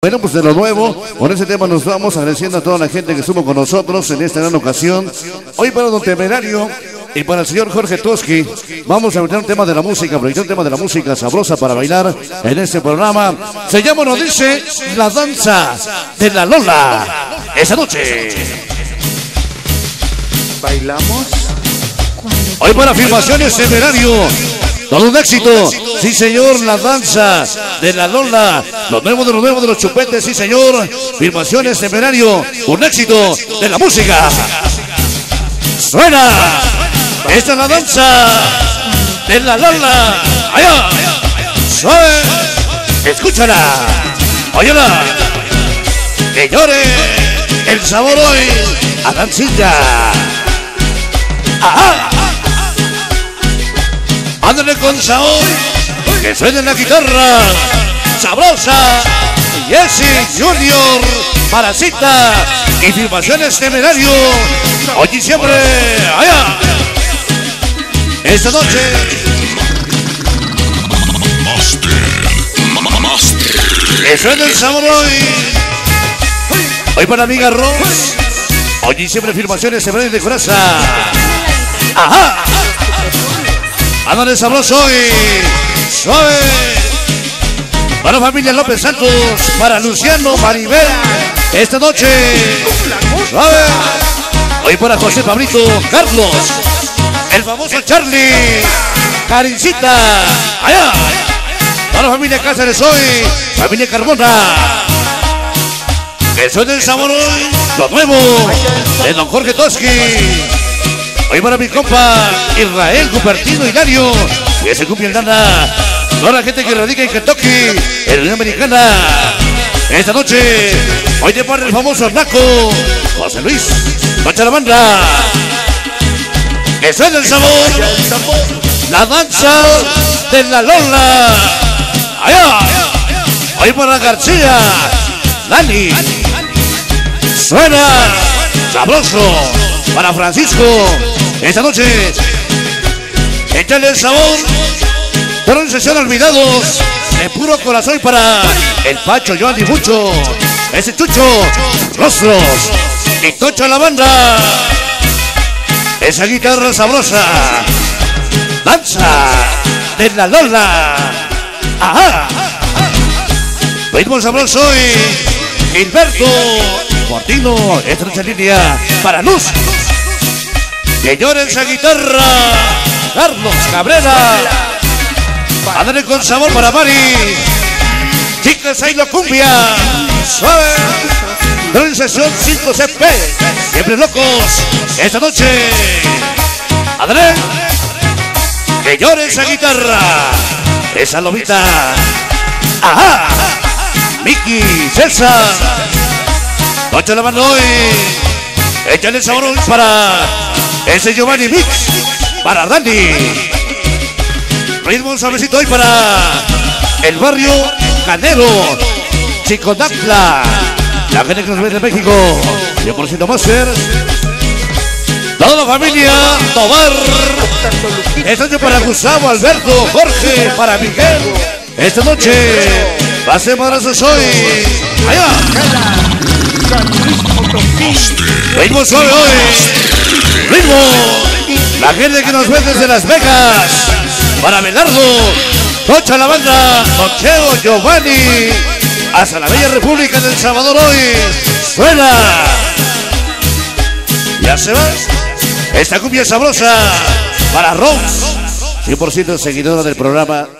Bueno, pues de lo nuevo, con ese tema nos vamos agradeciendo a toda la gente que estuvo con nosotros en esta gran ocasión. Hoy para Don Temerario y para el señor Jorge Toxqui, vamos a meter un tema de la música, proyectar un tema de la música sabrosa para bailar en este programa. Se llama, nos dice, La Danza de la Lola. Esa noche. ¿Bailamos? Hoy para Filmaciones Temerario. Todo un éxito, sí señor, La Danza de la Lola, lo nuevo de los chupetes, sí señor, Filmaciones Temerario, un éxito de la música. ¡Suena! Esta es La Danza de la Lola. ¡Allá! ¡Suave! ¡Escúchala! ¡Óyala! ¡Que llore el sabor hoy a Dancilla! ¡Ajá! Ándale con sabor, que suene la guitarra sabrosa. Jesse Junior, Parasita y Filmaciones Temerario. Hoy y siempre, allá. Esta noche. Que suene el sabor hoy. Hoy para amiga Ross. Hoy y siempre Filmaciones Temerario de Coraza. Ajá. Ándale sabroso hoy, suave. Para la familia López Santos, para Luciano Maribel, esta noche, suave. Hoy para José Fabrito Carlos, el famoso Charlie, Carincita, allá. Para la familia Cáceres hoy, familia Carbona. Que suene el sabor hoy, lo nuevo de Don Jorge Toxqui. Hoy para mi compa Israel Cupertino y Dario, que se cumple el Dana. Toda la gente que radica en Kentucky, en Unión Americana. Esta noche, hoy te para el famoso Naco José Luis, Pancha la banda. Que suene el sabor, La Danza de la Lola. Allá. Hoy para García, Dani. Suena sabroso. Para Francisco, esta noche, échale el sabor, pero en sesión olvidados, de puro corazón para el Pacho Joan y mucho, ese Chucho, Rostros, Pitocho la banda, esa guitarra sabrosa, Danza de la Lola, ajá, ritmo sabroso y Gilberto Martino, esta noche en línea, para Luz. Que llore esa guitarra, Carlos Cabrera. Ándale con sabor para Mari. Chicas, ahí lo cumbia. Suave. Gran sesión 5CP. Siempre locos. Esta noche. Ándale. Que llore esa guitarra. Esa lobita. Ajá. Micky César. Noche la mano hoy. Échale sabor hoy para. Ese Giovanni Mix para Dani. Ritmo suavecito hoy para el barrio Canero. Chico Dacla. La gente que nos ve de México. 100% Master. Toda la familia Tobar. Esta noche para Gustavo, Alberto, Jorge, para Miguel. Esta noche va a ser madrazos hoy. Allá. Ritmo suave hoy. Ritmo, la gente que nos ve desde Las Vegas, para Melardo, Tocha la banda, Nocheo, Giovanni, hasta la bella República del Salvador hoy, suena, ya se va, esta cumbia sabrosa, para Ross, 100% seguidora del programa.